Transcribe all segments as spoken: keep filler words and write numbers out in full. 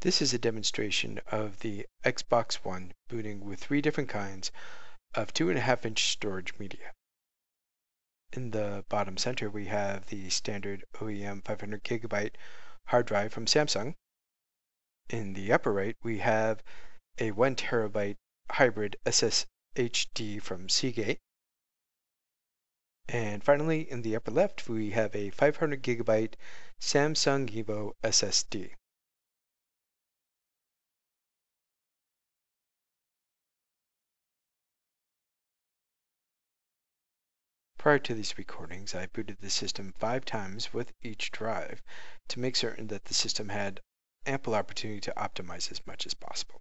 This is a demonstration of the Xbox One booting with three different kinds of two point five inch storage media. In the bottom center we have the standard O E M five hundred gigabyte hard drive from Samsung. In the upper right we have a one terabyte hybrid S S H D from Seagate. And finally, in the upper left, we have a five hundred gigabyte Samsung EVO S S D. Prior to these recordings, I booted the system five times with each drive to make certain that the system had ample opportunity to optimize as much as possible.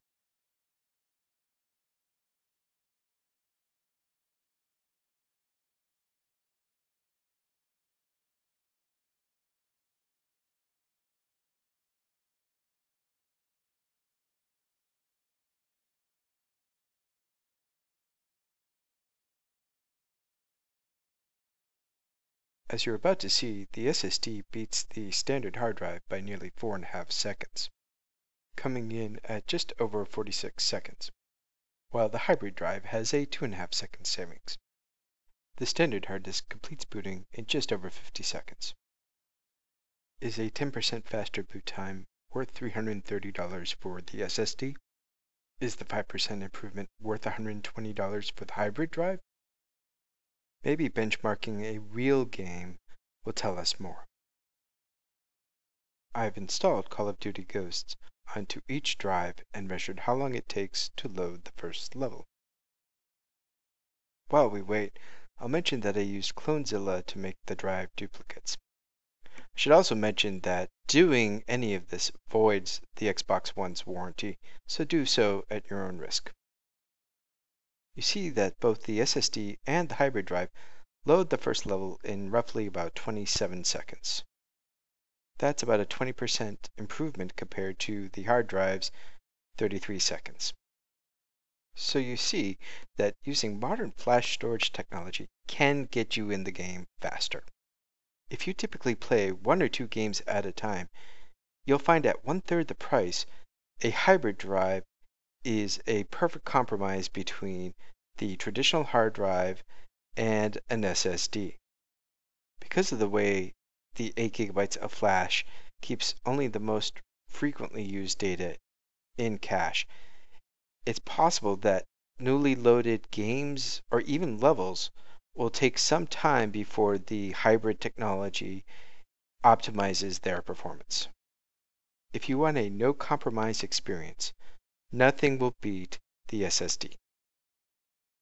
As you're about to see, the S S D beats the standard hard drive by nearly four and a half seconds, coming in at just over forty-six seconds, while the hybrid drive has a two and a half second savings. The standard hard disk completes booting in just over fifty seconds. Is a ten percent faster boot time worth three hundred thirty dollars for the S S D? Is the five percent improvement worth one hundred twenty dollars for the hybrid drive? Maybe benchmarking a real game will tell us more. I've installed Call of Duty Ghosts onto each drive and measured how long it takes to load the first level. While we wait, I'll mention that I used Clonezilla to make the drive duplicates. I should also mention that doing any of this voids the Xbox One's warranty, so do so at your own risk. You see that both the S S D and the hybrid drive load the first level in roughly about twenty-seven seconds. That's about a twenty percent improvement compared to the hard drive's thirty-three seconds. So you see that using modern flash storage technology can get you in the game faster. If you typically play one or two games at a time, you'll find at one-third the price, a hybrid drive is a perfect compromise between the traditional hard drive and an S S D. Because of the way the eight gigabytes of flash keeps only the most frequently used data in cache, it's possible that newly loaded games or even levels will take some time before the hybrid technology optimizes their performance. If you want a no-compromise experience, nothing will beat the S S D.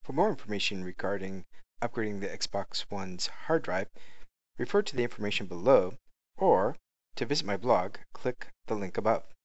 For more information regarding upgrading the Xbox One's hard drive, refer to the information below, or to visit my blog, click the link above.